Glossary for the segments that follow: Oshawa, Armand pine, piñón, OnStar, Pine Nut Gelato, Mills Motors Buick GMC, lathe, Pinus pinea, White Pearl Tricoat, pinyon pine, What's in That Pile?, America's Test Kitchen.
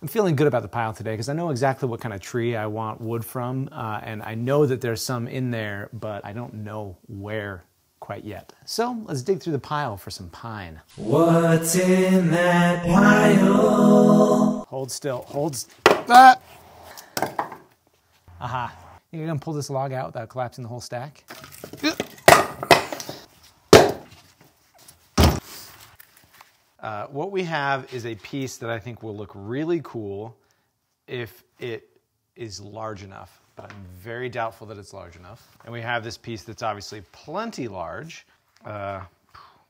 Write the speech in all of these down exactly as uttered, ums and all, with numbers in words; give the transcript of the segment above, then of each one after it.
I'm feeling good about the pile today because I know exactly what kind of tree I want wood from, uh, and I know that there's some in there, but I don't know where quite yet. So let's dig through the pile for some pine. What's in that pile? Hold still, hold st ah! Aha. Think you're gonna pull this log out without collapsing the whole stack? Uh, what we have is a piece that I think will look really cool if it is large enough, but I'm very doubtful that it's large enough. And we have this piece that's obviously plenty large. Uh,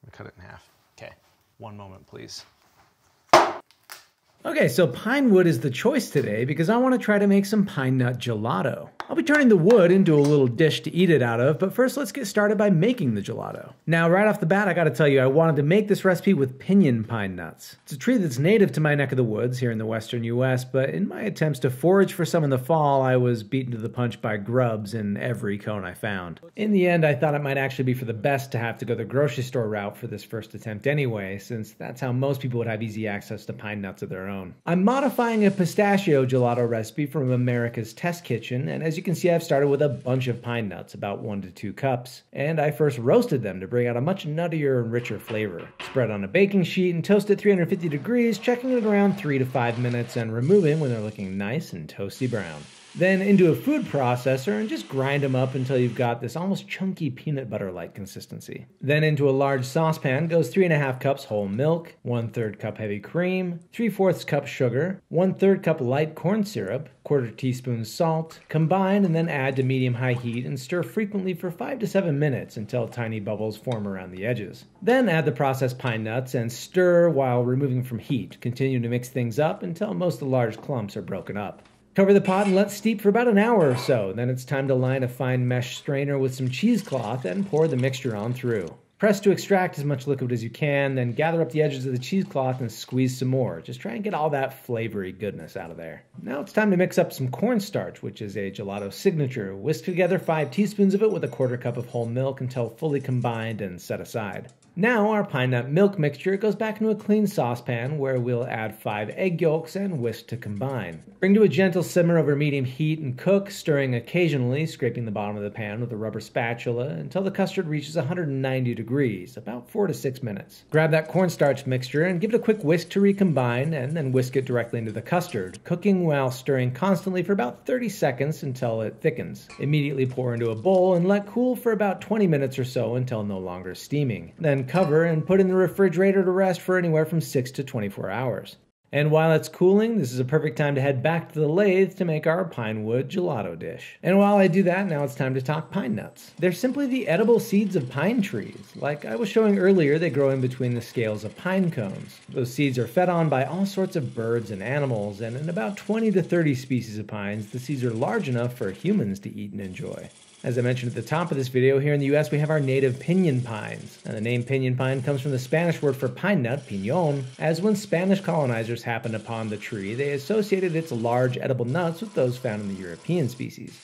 we cut it in half. Okay, one moment, please. Okay, so pine wood is the choice today because I want to try to make some pine nut gelato. I'll be turning the wood into a little dish to eat it out of, but first let's get started by making the gelato. Now, right off the bat, I gotta tell you, I wanted to make this recipe with pinyon pine nuts. It's a tree that's native to my neck of the woods here in the western U S, but in my attempts to forage for some in the fall, I was beaten to the punch by grubs in every cone I found. In the end, I thought it might actually be for the best to have to go the grocery store route for this first attempt anyway, since that's how most people would have easy access to pine nuts of their own. Own. I'm modifying a pistachio gelato recipe from America's Test Kitchen, and as you can see, I've started with a bunch of pine nuts, about one to two cups, and I first roasted them to bring out a much nuttier and richer flavor. Spread on a baking sheet and toast at three hundred fifty degrees, checking it around three to five minutes and removing when they're looking nice and toasty brown. Then into a food processor and just grind them up until you've got this almost chunky peanut butter-like consistency. Then into a large saucepan goes three and a half cups whole milk, one third cup heavy cream, three fourths cup sugar, one third cup light corn syrup, quarter teaspoon salt. Combine and then add to medium-high heat and stir frequently for five to seven minutes until tiny bubbles form around the edges. Then add the processed pine nuts and stir while removing from heat. Continue to mix things up until most of the large clumps are broken up. Cover the pot and let steep for about an hour or so. Then it's time to line a fine mesh strainer with some cheesecloth and pour the mixture on through. Press to extract as much liquid as you can, then gather up the edges of the cheesecloth and squeeze some more. Just try and get all that flavory goodness out of there. Now it's time to mix up some cornstarch, which is a gelato signature. Whisk together five teaspoons of it with a quarter cup of whole milk until fully combined and set aside. Now our pine nut milk mixture goes back into a clean saucepan where we'll add five egg yolks and whisk to combine. Bring to a gentle simmer over medium heat and cook, stirring occasionally, scraping the bottom of the pan with a rubber spatula until the custard reaches one hundred ninety degrees, about four to six minutes. Grab that cornstarch mixture and give it a quick whisk to recombine and then whisk it directly into the custard, cooking while stirring constantly for about thirty seconds until it thickens. Immediately pour into a bowl and let cool for about twenty minutes or so until no longer steaming. Then cover and put in the refrigerator to rest for anywhere from six to twenty-four hours. And while it's cooling, this is a perfect time to head back to the lathe to make our pine wood gelato dish. And while I do that, now it's time to talk pine nuts. They're simply the edible seeds of pine trees. Like I was showing earlier, they grow in between the scales of pine cones. Those seeds are fed on by all sorts of birds and animals, and in about twenty to thirty species of pines, the seeds are large enough for humans to eat and enjoy. As I mentioned at the top of this video, here in the U S we have our native pinyon pines. And the name pinyon pine comes from the Spanish word for pine nut, piñón, as when Spanish colonizers happened upon the tree, they associated its large edible nuts with those found in the European species.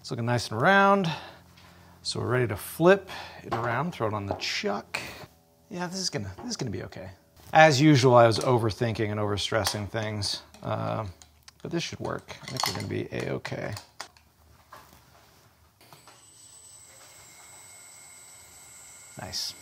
It's looking nice and round, so we're ready to flip it around, throw it on the chuck. Yeah, this is gonna, this is gonna be okay. As usual, I was overthinking and overstressing things. Uh, But this should work. I think we're gonna be a-okay. Nice.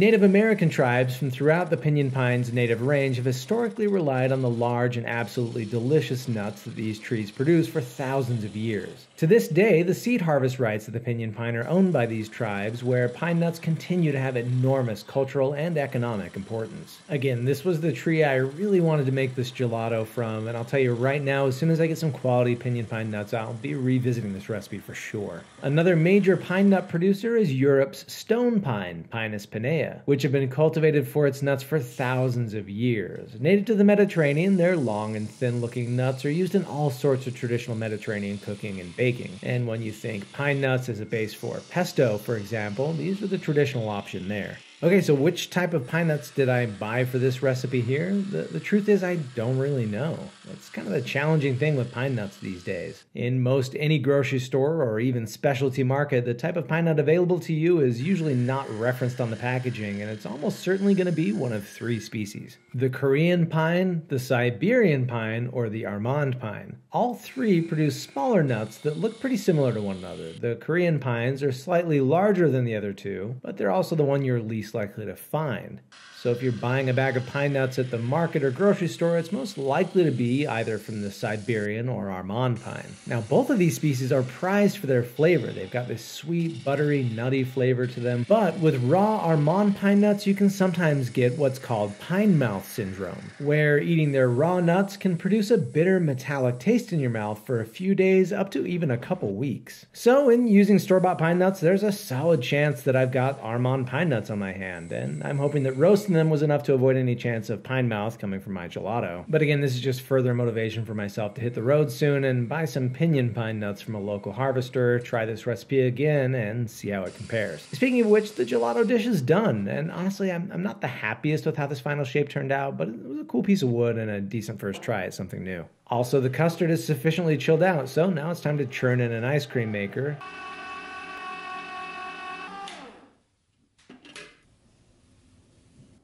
Native American tribes from throughout the pinyon pine's native range have historically relied on the large and absolutely delicious nuts that these trees produce for thousands of years. To this day, the seed harvest rights of the pinyon pine are owned by these tribes, where pine nuts continue to have enormous cultural and economic importance. Again, this was the tree I really wanted to make this gelato from, and I'll tell you right now, as soon as I get some quality pinyon pine nuts, I'll be revisiting this recipe for sure. Another major pine nut producer is Europe's stone pine, Pinus pinea, which have been cultivated for its nuts for thousands of years. Native to the Mediterranean, their long and thin-looking nuts are used in all sorts of traditional Mediterranean cooking and baking. And when you think pine nuts as a base for pesto, for example, these are the traditional option there. Okay, so which type of pine nuts did I buy for this recipe here? The, the truth is I don't really know. That's kind of the challenging thing with pine nuts these days. In most any grocery store or even specialty market, the type of pine nut available to you is usually not referenced on the packaging, and it's almost certainly going to be one of three species. The Korean pine, the Siberian pine, or the Armand pine. All three produce smaller nuts that look pretty similar to one another. The Korean pines are slightly larger than the other two, but they're also the one you're least likely to find. So if you're buying a bag of pine nuts at the market or grocery store, it's most likely to be either from the Siberian or Armand pine. Now, both of these species are prized for their flavor. They've got this sweet, buttery, nutty flavor to them. But with raw Armand pine nuts, you can sometimes get what's called pine mouth syndrome, where eating their raw nuts can produce a bitter, metallic taste in your mouth for a few days, up to even a couple weeks. So in using store-bought pine nuts, there's a solid chance that I've got Armand pine nuts on my hand, and I'm hoping that roast them was enough to avoid any chance of pine mouth coming from my gelato. But again, this is just further motivation for myself to hit the road soon and buy some pinyon pine nuts from a local harvester, try this recipe again, and see how it compares. Speaking of which, the gelato dish is done, and honestly, I'm, I'm not the happiest with how this final shape turned out, but it was a cool piece of wood and a decent first try at something new. Also, the custard is sufficiently chilled out, so now it's time to churn in an ice cream maker.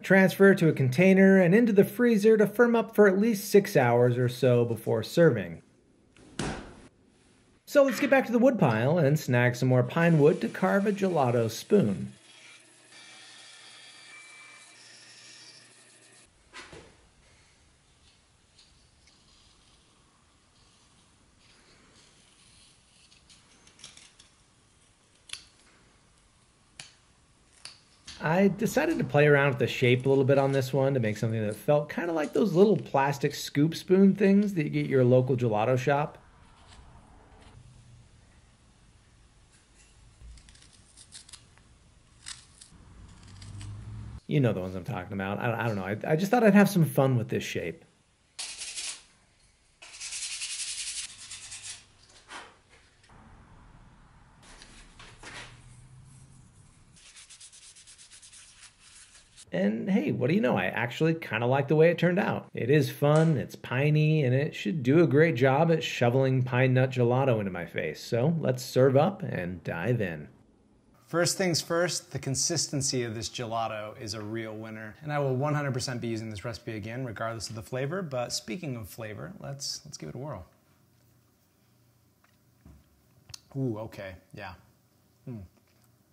Transfer to a container and into the freezer to firm up for at least six hours or so before serving. So let's get back to the wood pile and snag some more pine wood to carve a gelato spoon. I decided to play around with the shape a little bit on this one to make something that felt kind of like those little plastic scoop spoon things that you get at your local gelato shop. You know the ones I'm talking about. I don't, I don't know. I, I just thought I'd have some fun with this shape. And hey, what do you know? I actually kind of like the way it turned out. It is fun, it's piney, and it should do a great job at shoveling pine nut gelato into my face. So let's serve up and dive in. First things first, the consistency of this gelato is a real winner. And I will one hundred percent be using this recipe again, regardless of the flavor. But speaking of flavor, let's, let's give it a whirl. Ooh, okay, yeah. Mm.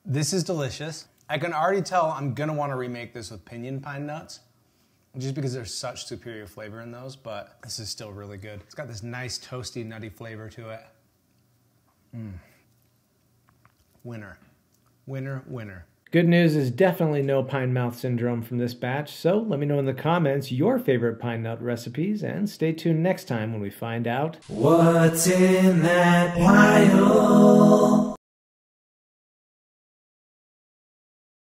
This is delicious. I can already tell I'm gonna wanna remake this with pinyon pine nuts, just because there's such superior flavor in those, but this is still really good. It's got this nice toasty, nutty flavor to it. Mm. Winner, winner, winner. Good news is definitely no pine mouth syndrome from this batch, so let me know in the comments your favorite pine nut recipes, and stay tuned next time when we find out what's in that pile.